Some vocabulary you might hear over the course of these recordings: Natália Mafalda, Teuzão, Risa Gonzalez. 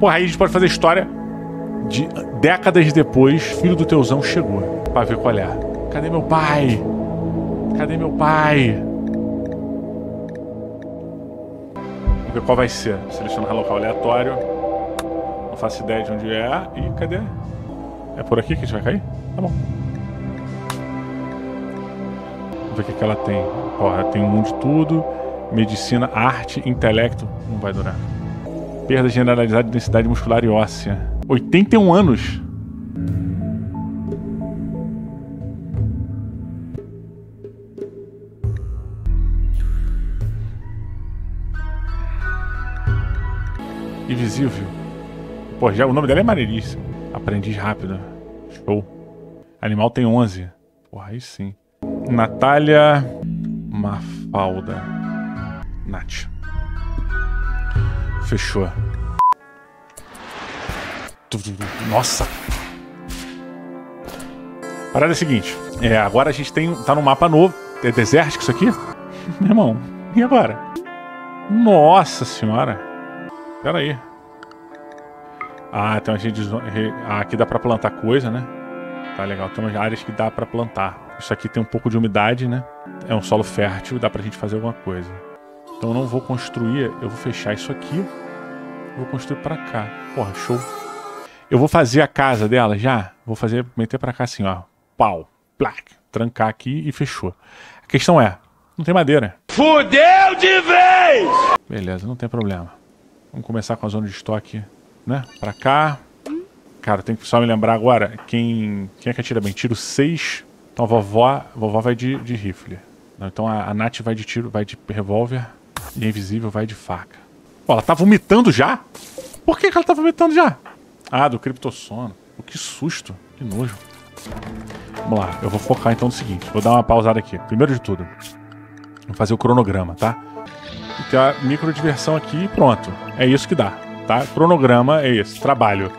Porra, aí a gente pode fazer história de décadas depois, filho do Teuzão chegou pra ver qual é. Cadê meu pai? Cadê meu pai? Vamos ver qual vai ser. Selecionar local aleatório. Não faço ideia de onde é. E cadê? É por aqui que a gente vai cair? Tá bom. Vamos ver o que ela tem. Porra, tem um mundo de tudo. Medicina, arte, intelecto. Não vai durar. Perda generalizada de densidade muscular e óssea. 81 anos. Invisível. Pô, já o nome dela é maneiríssimo. Aprendiz rápido. Show. Animal tem 11. Porra, aí sim. Natália Mafalda. Nath. Fechou. Nossa! A parada é a seguinte. É, agora a gente tem, tá num mapa novo. É desértico isso aqui? Meu irmão, e agora? Nossa senhora! Pera aí. Ah, tem uma gente... Ah, aqui dá pra plantar coisa, né? Tá legal, tem umas áreas que dá pra plantar. Isso aqui tem um pouco de umidade, né? É um solo fértil, dá pra gente fazer alguma coisa. Então eu não vou construir, eu vou fechar isso aqui. Vou construir pra cá. Porra, show. Eu vou fazer a casa dela já. Vou fazer, meter pra cá assim, ó. Pau, plac, trancar aqui e fechou. A questão é, não tem madeira. Fudeu de vez! Beleza, não tem problema. Vamos começar com a zona de estoque, né? Pra cá. Cara, tem que só me lembrar agora. Quem é que atira bem? Tiro 6. Então a vovó vai de rifle. Então a Nath vai de tiro, vai de revólver. E a Invisível vai de faca. Pô, ela tá vomitando já? Por que ela tá vomitando já? Ah, do criptossono. Pô, que susto. Que nojo. Vamos lá. Eu vou focar então no seguinte. Vou dar uma pausada aqui. Primeiro de tudo. Vou fazer o cronograma, tá? Tem a microdiversão aqui e pronto. É isso que dá, tá? Cronograma é esse, trabalho.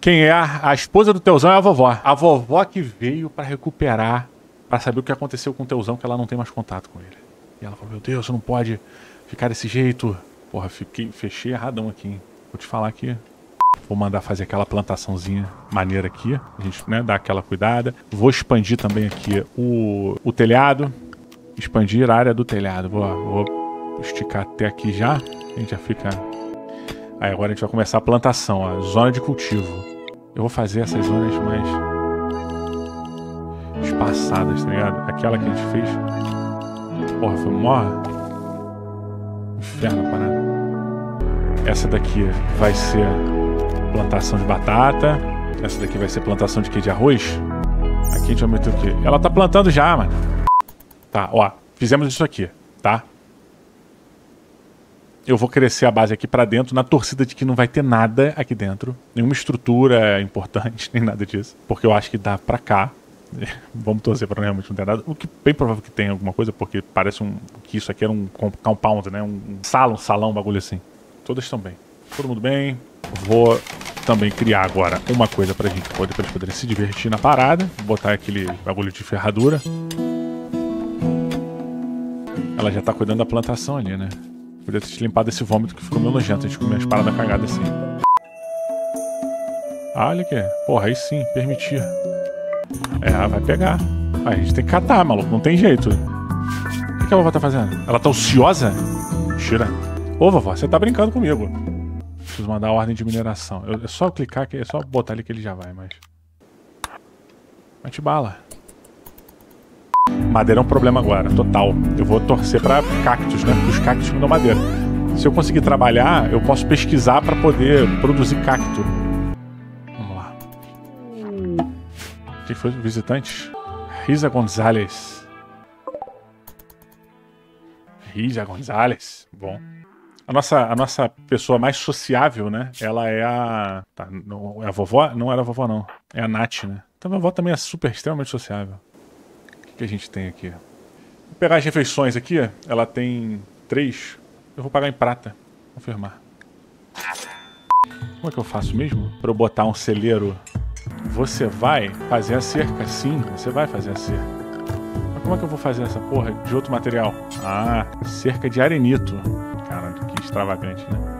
Quem é a esposa do Teuzão é a vovó. A vovó que veio pra recuperar, pra saber o que aconteceu com o Teuzão, que ela não tem mais contato com ele. E ela falou, meu Deus, você não pode ficar desse jeito. Porra, fechei erradão aqui, hein? Vou te falar que... Vou mandar fazer aquela plantaçãozinha maneira aqui. A gente, né, dá aquela cuidada. Vou expandir também aqui o telhado. Expandir a área do telhado. Vou esticar até aqui já. A gente já fica... Aí agora a gente vai começar a plantação, ó. Zona de cultivo. Eu vou fazer essas zonas mais... espaçadas, tá ligado? Aquela que a gente fez... Porra, foi mó... inferno a parada. Essa daqui vai ser plantação de batata. Essa daqui vai ser plantação de quê? De arroz? Aqui a gente vai meter o quê? Ela tá plantando já, mano. Tá, ó. Fizemos isso aqui, tá? Eu vou crescer a base aqui pra dentro, na torcida de que não vai ter nada aqui dentro. Nenhuma estrutura importante, nem nada disso. Porque eu acho que dá pra cá. Vamos torcer pra realmente não ter nada. O que bem provável que tenha alguma coisa, porque parece que isso aqui era um compound, né? Um salão, um bagulho assim. Todas estão bem. Todo mundo bem. Vou também criar agora uma coisa pra gente poder, pra eles poderem se divertir na parada. Vou botar aquele bagulho de ferradura. Ela já tá cuidando da plantação ali, né? Podia ter limpado esse vômito que ficou meio nojento. A gente comeu as paradas cagadas assim. Ah, olha aqui. Porra, aí sim, permitir. É, vai pegar. Ah, a gente tem que catar, maluco. Não tem jeito. O que a vovó tá fazendo? Ela tá ociosa? Mentira. Ô, vovó, você tá brincando comigo. Preciso mandar a ordem de mineração. É só clicar aqui, é só botar ali que ele já vai, mas... Mete bala. Madeira é um problema agora, total. Eu vou torcer pra cactos, né? Porque os cactos me dão madeira. Se eu conseguir trabalhar, eu posso pesquisar pra poder produzir cacto. Vamos lá. Quem foi o visitante? Risa Gonzalez. Risa Gonzalez. Bom. A nossa pessoa mais sociável, né? Ela é a... Tá, não, é a vovó? Não era a vovó, não. É a Nath, né? Então a vovó também é super, extremamente sociável. Que a gente tem aqui? Vou pegar as refeições aqui. Ela tem 3. Eu vou pagar em prata. Confirmar. Como é que eu faço mesmo? Pra eu botar um celeiro. Você vai fazer a cerca? Sim, você vai fazer a cerca. Mas como é que eu vou fazer essa porra de outro material? Ah, cerca de arenito. Caramba, que extravagante, né?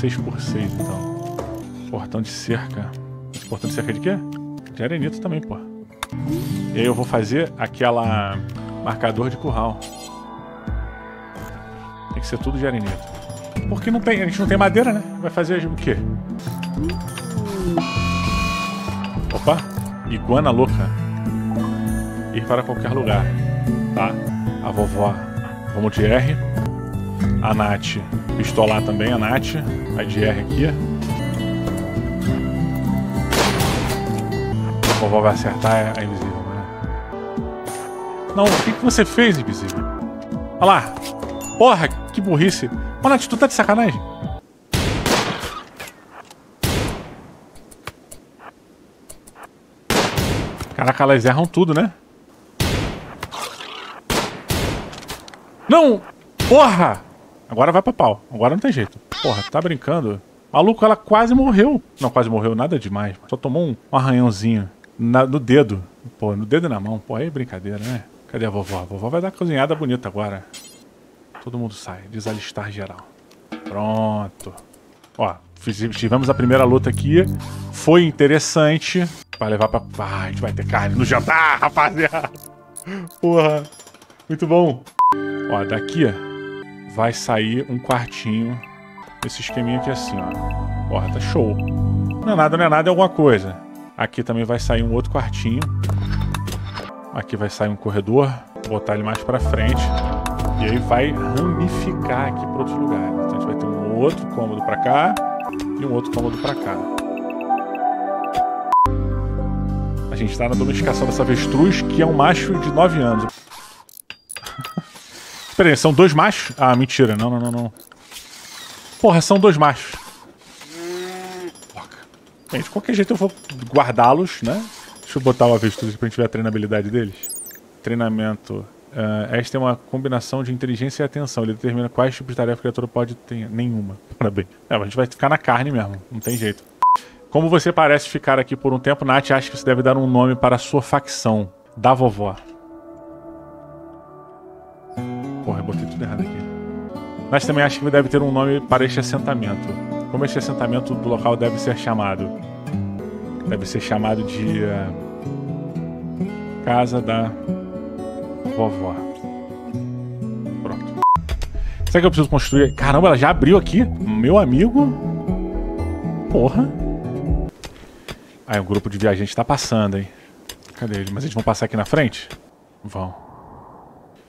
6 por 6, então. Portão de cerca. Esse portão de cerca de quê? De arenito também, pô. E aí eu vou fazer aquela... marcador de curral. Tem que ser tudo de arenito. Porque não tem, a gente não tem madeira, né? Vai fazer o quê? Opa! Iguana louca. Ir para qualquer lugar. Tá? A vovó. Vamos de R. A Nath. Pistolar também, a Nath. Vai de R aqui. A vovó vai acertar a invisível, né? Não, o que você fez, invisível? Olha lá! Porra, que burrice! Ô Nath, tu tá de sacanagem? Caraca, elas erram tudo, né? Não! Porra! Agora vai pra pau. Agora não tem jeito. Porra, tá brincando? Maluco, ela quase morreu. Não, quase morreu, nada demais. Só tomou um arranhãozinho no dedo. Pô, no dedo e na mão. Pô, aí é brincadeira, né? Cadê a vovó? A vovó vai dar uma cozinhada bonita agora. Todo mundo sai. Desalistar geral. Pronto. Ó, tivemos a primeira luta aqui. Foi interessante. Vai levar pra... Ah, a gente vai ter carne no jantar, rapaziada. Porra. Muito bom. Ó, daqui vai sair um quartinho. Esse esqueminha aqui assim, ó. Porra, tá show. Não é nada, não é nada, é alguma coisa. Aqui também vai sair um outro quartinho. Aqui vai sair um corredor. Vou botar ele mais pra frente. E aí vai ramificar aqui pra outros lugares. Então a gente vai ter um outro cômodo pra cá. E um outro cômodo pra cá. A gente tá na domesticação dessa avestruz, que é um macho de 9 anos. Peraí, são 2 machos? Ah, mentira. Não, não, não, não. Porra, são 2 machos. Bem, de qualquer jeito eu vou guardá-los, né? Deixa eu botar o avestruz aqui pra gente ver a treinabilidade deles. Treinamento. Esta é uma combinação de inteligência e atenção. Ele determina quais tipos de tarefa a criatura pode ter. Nenhuma. Parabéns. É, mas a gente vai ficar na carne mesmo. Não tem jeito. Como você parece ficar aqui por um tempo, Nath acha que você deve dar um nome para a sua facção. Da vovó. Porra, eu botei tudo errado aqui. Mas também acho que deve ter um nome para este assentamento. Como este assentamento do local deve ser chamado? Deve ser chamado de... Casa da Vovó. Pronto. Será que eu preciso construir... Caramba, ela já abriu aqui? Meu amigo? Porra. Aí um grupo de viajantes tá passando, hein? Cadê ele? Mas eles vão passar aqui na frente? Vão.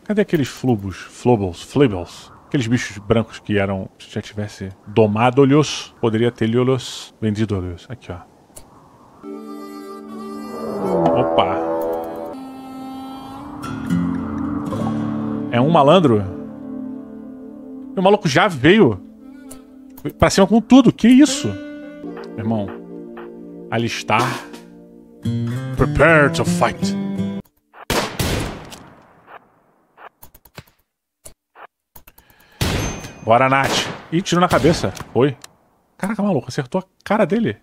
Cadê aqueles flubos? Flubbles? Aqueles bichos brancos que eram... Se já tivesse domado-lhos, poderia ter-lhos, vendido-lhos. Aqui, ó. Opa. É um malandro? O maluco já veio pra cima com tudo. Que isso? Meu irmão. Alistar. Prepare to fight. Bora, Nath. Ih, tirou na cabeça. Oi. Caraca, maluco, acertou a cara dele.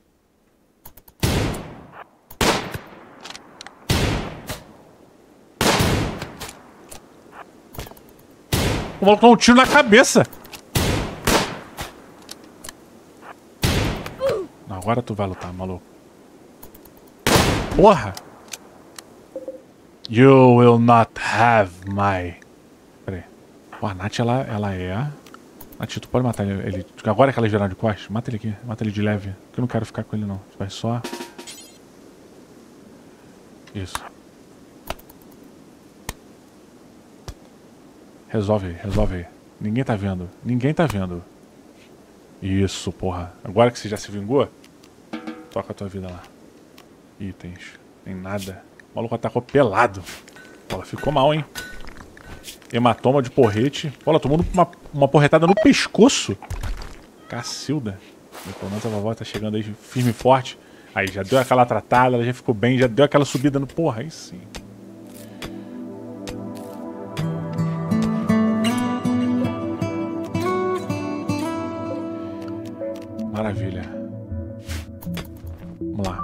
O maluco deu um tiro na cabeça. Não, agora tu vai lutar, maluco. Porra. You will not have my... Peraí. A Nath, ela é... Nath, tu pode matar ele. Agora que ela é geral de costas, mata ele aqui. Mata ele de leve. Porque eu não quero ficar com ele, não. Tu vai só... Isso. Resolve aí, resolve aí. Ninguém tá vendo. Ninguém tá vendo. Isso, porra. Agora que você já se vingou, toca a tua vida lá. Itens. Nem nada. O maluco atacou pelado. Ela ficou mal, hein? Hematoma de porrete. Olha, tomou uma porretada no pescoço. Cacilda. Pelo menos a vovó tá chegando aí firme e forte. Aí já deu aquela tratada, ela já ficou bem, já deu aquela subida no... Porra, aí sim. Maravilha. Vamos lá.